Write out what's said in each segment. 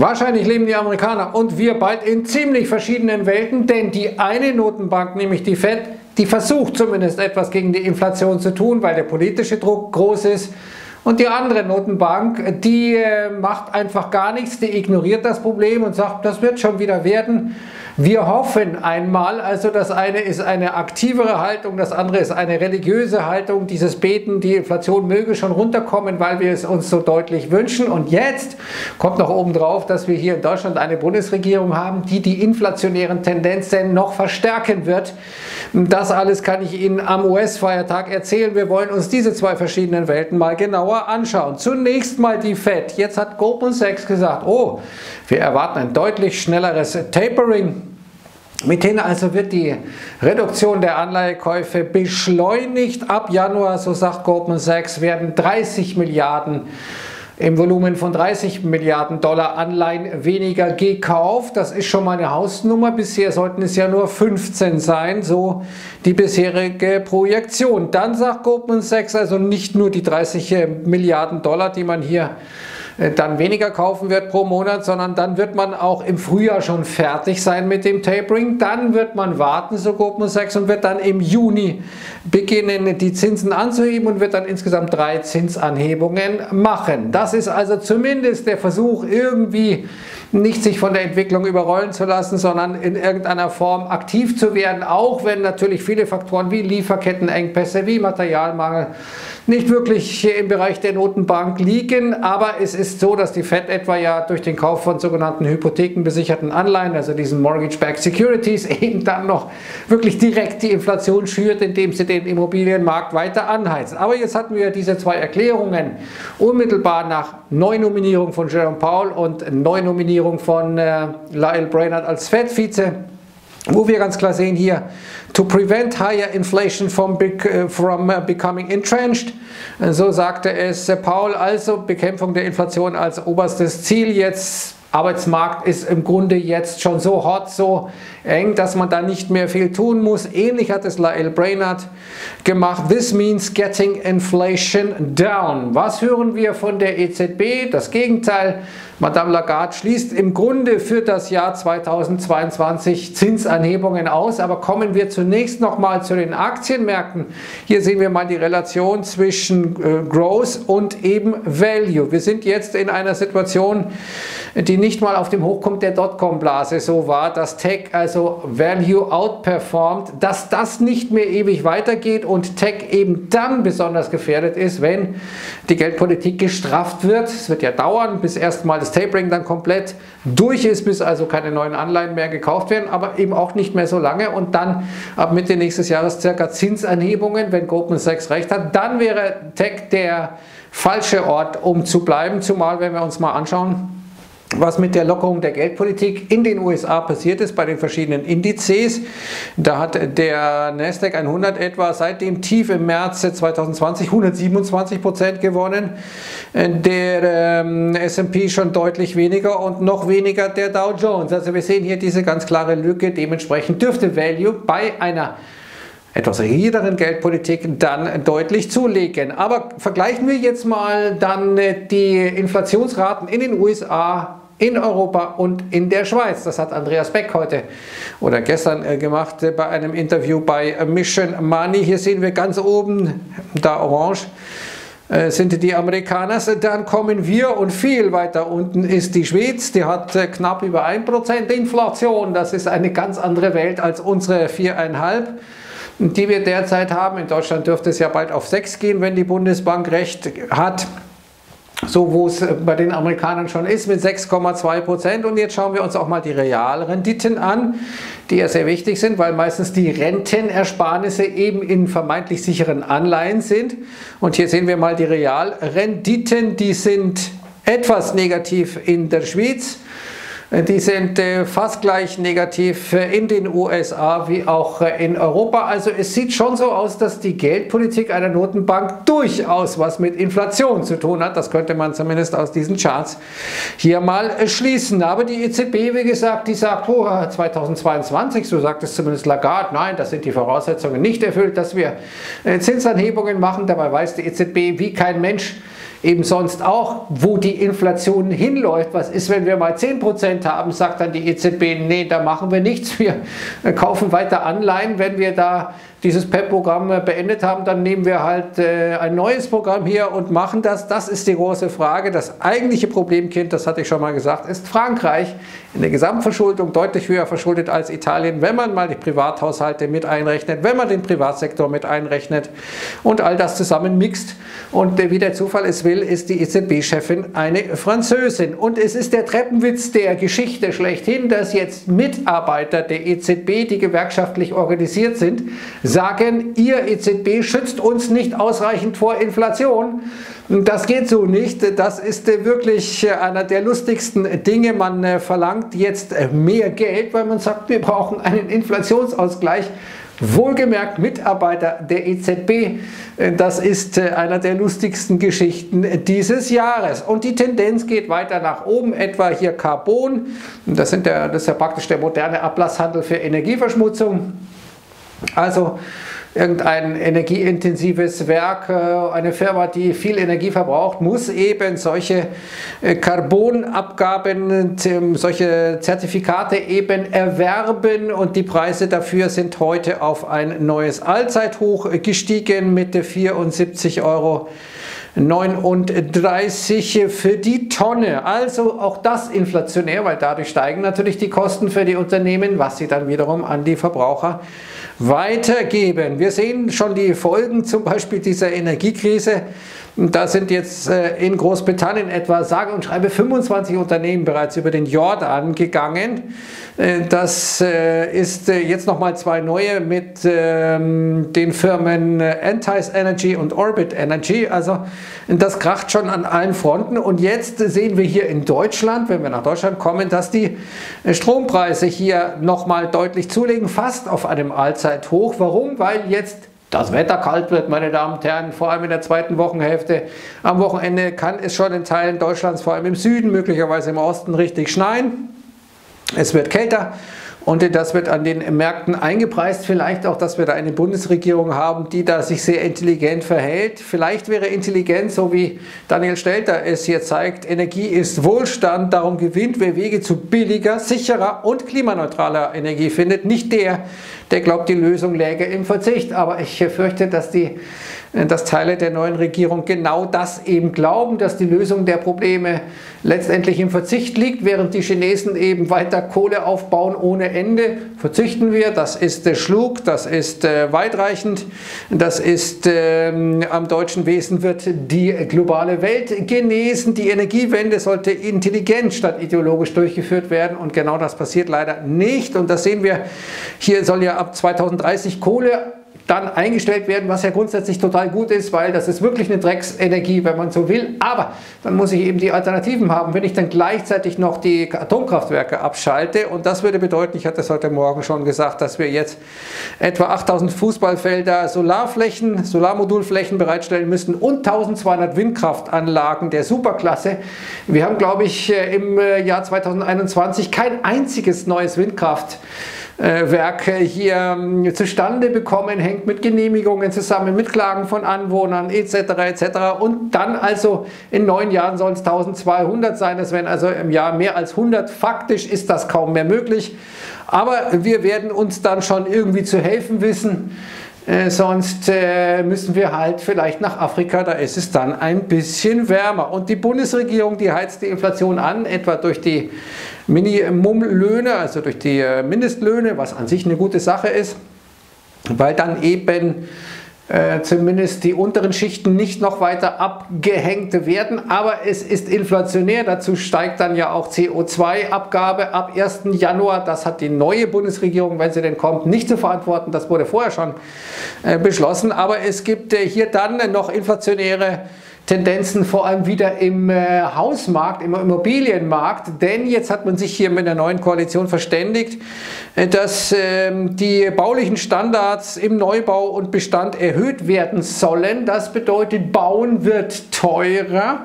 Wahrscheinlich leben die Amerikaner und wir bald in ziemlich verschiedenen Welten, denn die eine Notenbank, nämlich die Fed, die versucht zumindest etwas gegen die Inflation zu tun, weil der politische Druck groß ist. Und die andere Notenbank, die macht einfach gar nichts, die ignoriert das Problem und sagt, das wird schon wieder werden. Wir hoffen einmal, also das eine ist eine aktivere Haltung, das andere ist eine religiöse Haltung, dieses Beten, die Inflation möge schon runterkommen, weil wir es uns so deutlich wünschen. Und jetzt kommt noch obendrauf, dass wir hier in Deutschland eine Bundesregierung haben, die die inflationären Tendenzen noch verstärken wird. Das alles kann ich Ihnen am US-Feiertag erzählen. Wir wollen uns diese zwei verschiedenen Welten mal genauer anschauen. Zunächst mal die Fed. Jetzt hat Goldman Sachs gesagt, oh, wir erwarten ein deutlich schnelleres Tapering. Mithin also wird die Reduktion der Anleihekäufe beschleunigt. Ab Januar, so sagt Goldman Sachs, werden 30 Milliarden im Volumen von 30 Milliarden Dollar Anleihen weniger gekauft. Das ist schon mal eine Hausnummer. Bisher sollten es ja nur 15 sein, so die bisherige Projektion. Dann sagt Goldman Sachs, also nicht nur die 30 Milliarden Dollar, die man hier dann weniger kaufen wird pro Monat, sondern dann wird man auch im Frühjahr schon fertig sein mit dem Tapering. Dann wird man warten, so Goldman Sachs, und wird dann im Juni beginnen, die Zinsen anzuheben und wird dann insgesamt 3 Zinsanhebungen machen. Das ist also zumindest der Versuch, irgendwie nicht sich von der Entwicklung überrollen zu lassen, sondern in irgendeiner Form aktiv zu werden, auch wenn natürlich viele Faktoren wie Lieferkettenengpässe, wie Materialmangel nicht wirklich im Bereich der Notenbank liegen, aber es ist so, dass die Fed etwa ja durch den Kauf von sogenannten hypothekenbesicherten Anleihen, also diesen Mortgage-Backed Securities, eben dann noch wirklich direkt die Inflation schürt, indem sie den Immobilienmarkt weiter anheizt. Aber jetzt hatten wir diese zwei Erklärungen unmittelbar nach Neunominierung von Jerome Powell und Neunominierung von Lael Brainard als Fed-Vize, wo wir ganz klar sehen hier, to prevent higher inflation from becoming entrenched, so sagte es Paul, also Bekämpfung der Inflation als oberstes Ziel jetzt. Arbeitsmarkt ist im Grunde jetzt schon so hot, so eng, dass man da nicht mehr viel tun muss. Ähnlich hat es Lael Brainard gemacht. This means getting inflation down. Was hören wir von der EZB? Das Gegenteil. Madame Lagarde schließt im Grunde für das Jahr 2022 Zinsanhebungen aus. Aber kommen wir zunächst nochmal zu den Aktienmärkten. Hier sehen wir mal die Relation zwischen Growth und eben Value. Wir sind jetzt in einer Situation, die nicht mal auf dem Hochkommen der Dotcom-Blase so war, dass Tech also Value outperformt, dass das nicht mehr ewig weitergeht und Tech eben dann besonders gefährdet ist, wenn die Geldpolitik gestrafft wird. Es wird ja dauern, bis erstmal das Tapering dann komplett durch ist, bis also keine neuen Anleihen mehr gekauft werden, aber eben auch nicht mehr so lange und dann ab Mitte nächstes Jahres circa Zinsanhebungen, wenn Goldman Sachs recht hat, dann wäre Tech der falsche Ort, um zu bleiben, zumal wenn wir uns mal anschauen, was mit der Lockerung der Geldpolitik in den USA passiert ist bei den verschiedenen Indizes. Da hat der Nasdaq 100 etwa seit dem Tief im März 2020 127% gewonnen, der S&P schon deutlich weniger und noch weniger der Dow Jones. Also wir sehen hier diese ganz klare Lücke, dementsprechend dürfte Value bei einer etwas rigideren Geldpolitik dann deutlich zulegen. Aber vergleichen wir jetzt mal dann die Inflationsraten in den USA, in Europa und in der Schweiz. Das hat Andreas Beck heute oder gestern gemacht bei einem Interview bei Mission Money. Hier sehen wir ganz oben, da orange, sind die Amerikaner, dann kommen wir und viel weiter unten ist die Schweiz, die hat knapp über 1% Inflation. Das ist eine ganz andere Welt als unsere 4,5%. Die wir derzeit haben. In Deutschland dürfte es ja bald auf 6 gehen, wenn die Bundesbank recht hat, so wo es bei den Amerikanern schon ist, mit 6,2%. Und jetzt schauen wir uns auch mal die Realrenditen an, die ja sehr wichtig sind, weil meistens die Rentenersparnisse eben in vermeintlich sicheren Anleihen sind. Und hier sehen wir mal die Realrenditen, die sind etwas negativ in der Schweiz. Die sind fast gleich negativ in den USA wie auch in Europa. Also es sieht schon so aus, dass die Geldpolitik einer Notenbank durchaus was mit Inflation zu tun hat. Das könnte man zumindest aus diesen Charts hier mal schließen. Aber die EZB, wie gesagt, die sagt, oh, 2022, so sagt es zumindest Lagarde, nein, das sind die Voraussetzungen nicht erfüllt, dass wir Zinsanhebungen machen. Dabei weiß die EZB wie kein Mensch, eben sonst auch, wo die Inflation hinläuft. Was ist, wenn wir mal 10% haben, sagt dann die EZB, nee, da machen wir nichts, wir kaufen weiter Anleihen, wenn wir da dieses PEP-Programm beendet haben, dann nehmen wir halt ein neues Programm hier und machen das. Das ist die große Frage. Das eigentliche Problemkind, das hatte ich schon mal gesagt, ist Frankreich. In der Gesamtverschuldung deutlich höher verschuldet als Italien, wenn man mal die Privathaushalte mit einrechnet, wenn man den Privatsektor mit einrechnet und all das zusammen mixt. Und wie der Zufall es will, ist die EZB-Chefin eine Französin. Und es ist der Treppenwitz der Geschichte schlechthin, dass jetzt Mitarbeiter der EZB, die gewerkschaftlich organisiert sind, sagen, ihr EZB schützt uns nicht ausreichend vor Inflation. Das geht so nicht. Das ist wirklich einer der lustigsten Dinge. Man verlangt jetzt mehr Geld, weil man sagt, wir brauchen einen Inflationsausgleich. Wohlgemerkt Mitarbeiter der EZB, das ist einer der lustigsten Geschichten dieses Jahres. Und die Tendenz geht weiter nach oben, etwa hier Carbon. Das ist ja praktisch der moderne Ablasshandel für Energieverschmutzung. Also irgendein energieintensives Werk, eine Firma, die viel Energie verbraucht, muss eben solche Carbonabgaben, solche Zertifikate eben erwerben, und die Preise dafür sind heute auf ein neues Allzeithoch gestiegen mit 74,39 € für die Tonne. Also auch das inflationär, weil dadurch steigen natürlich die Kosten für die Unternehmen, was sie dann wiederum an die Verbraucher weitergeben. Wir sehen schon die Folgen zum Beispiel dieser Energiekrise. Da sind jetzt in Großbritannien etwa sage und schreibe 25 Unternehmen bereits über den Jordan gegangen. Das ist jetzt nochmal zwei neue mit den Firmen Antis Energy und Orbit Energy. Also das kracht schon an allen Fronten. Und jetzt sehen wir hier in Deutschland, wenn wir nach Deutschland kommen, dass die Strompreise hier nochmal deutlich zulegen, fast auf einem Allzeithoch. Warum? Weil jetzt das Wetter kalt wird, meine Damen und Herren, vor allem in der zweiten Wochenhälfte. Am Wochenende kann es schon in Teilen Deutschlands, vor allem im Süden, möglicherweise im Osten, richtig schneien. Es wird kälter. Und das wird an den Märkten eingepreist. Vielleicht auch, dass wir da eine Bundesregierung haben, die da sich sehr intelligent verhält. Vielleicht wäre Intelligenz, so wie Daniel Stelter es hier zeigt, Energie ist Wohlstand, darum gewinnt, wer Wege zu billiger, sicherer und klimaneutraler Energie findet. Nicht der, der glaubt, die Lösung läge im Verzicht. Aber ich fürchte, dass Teile der neuen Regierung genau das eben glauben, dass die Lösung der Probleme letztendlich im Verzicht liegt, während die Chinesen eben weiter Kohle aufbauen ohne Ende. Verzichten wir, das ist Schlug, das ist weitreichend, das ist am deutschen Wesen wird die globale Welt genesen. Die Energiewende sollte intelligent statt ideologisch durchgeführt werden, und genau das passiert leider nicht. Und das sehen wir, hier soll ja ab 2030 Kohle dann eingestellt werden, was ja grundsätzlich total gut ist, weil das ist wirklich eine Drecksenergie, wenn man so will. Aber dann muss ich eben die Alternativen haben, wenn ich dann gleichzeitig noch die Atomkraftwerke abschalte. Und das würde bedeuten, ich hatte es heute Morgen schon gesagt, dass wir jetzt etwa 8000 Fußballfelder Solarflächen, Solarmodulflächen bereitstellen müssen und 1200 Windkraftanlagen der Superklasse. Wir haben, glaube ich, im Jahr 2021 kein einziges neues Windkraftwerk hier zustande bekommen, hängt mit Genehmigungen zusammen, mit Klagen von Anwohnern etc. etc. Und dann also in 9 Jahren sollen es 1200 sein, das wären also im Jahr mehr als 100. Faktisch ist das kaum mehr möglich, aber wir werden uns dann schon irgendwie zu helfen wissen. Sonst müssen wir halt vielleicht nach Afrika, da ist es dann ein bisschen wärmer. Und die Bundesregierung, die heizt die Inflation an, etwa durch die Minimumlöhne, also durch die Mindestlöhne, was an sich eine gute Sache ist, weil dann eben zumindest die unteren Schichten nicht noch weiter abgehängt werden, aber es ist inflationär. Dazu steigt dann ja auch CO2-Abgabe ab 1. Januar. Das hat die neue Bundesregierung, wenn sie denn kommt, nicht zu verantworten. Das wurde vorher schon beschlossen, aber es gibt hier dann noch inflationäre Tendenzen, vor allem wieder im Hausmarkt, im Immobilienmarkt, denn jetzt hat man sich hier mit der neuen Koalition verständigt, dass die baulichen Standards im Neubau und Bestand erhöht werden sollen. Das bedeutet, Bauen wird teurer,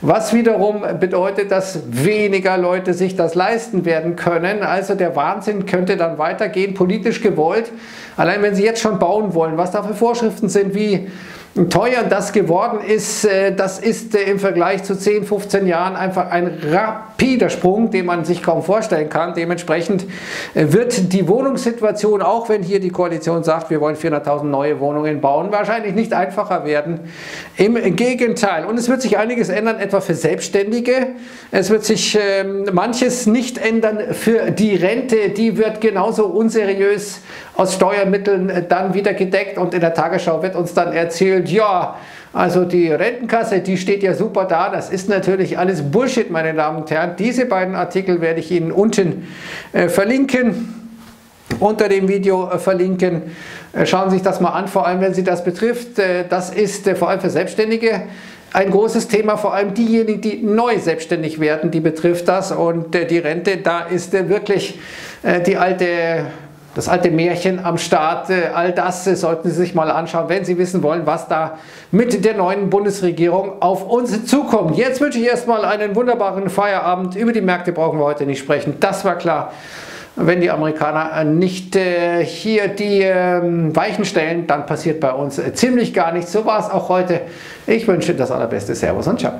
was wiederum bedeutet, dass weniger Leute sich das leisten werden können. Also der Wahnsinn könnte dann weitergehen, politisch gewollt. Allein wenn sie jetzt schon bauen wollen, was da für Vorschriften sind, wie teuer das geworden ist, das ist im Vergleich zu 10, 15 Jahren einfach ein rapider Sprung, den man sich kaum vorstellen kann. Dementsprechend wird die Wohnungssituation, auch wenn hier die Koalition sagt, wir wollen 400.000 neue Wohnungen bauen, wahrscheinlich nicht einfacher werden. Im Gegenteil. Und es wird sich einiges ändern, etwa für Selbstständige. Es wird sich manches nicht ändern für die Rente. Die wird genauso unseriös aus Steuermitteln dann wieder gedeckt. Und in der Tagesschau wird uns dann erzählt, ja, also die Rentenkasse, die steht ja super da. Das ist natürlich alles Bullshit, meine Damen und Herren. Diese beiden Artikel werde ich Ihnen unten verlinken, unter dem Video verlinken. Schauen Sie sich das mal an, vor allem wenn Sie das betrifft. Das ist vor allem für Selbstständige ein großes Thema, vor allem diejenigen, die neu selbstständig werden, die betrifft das. Und die Rente, da ist wirklich das alte Märchen am Start, all das sollten Sie sich mal anschauen, wenn Sie wissen wollen, was da mit der neuen Bundesregierung auf uns zukommt. Jetzt wünsche ich erstmal einen wunderbaren Feierabend. Über die Märkte brauchen wir heute nicht sprechen, das war klar. Wenn die Amerikaner nicht hier die Weichen stellen, dann passiert bei uns ziemlich gar nichts. So war es auch heute. Ich wünsche das Allerbeste. Servus und ciao.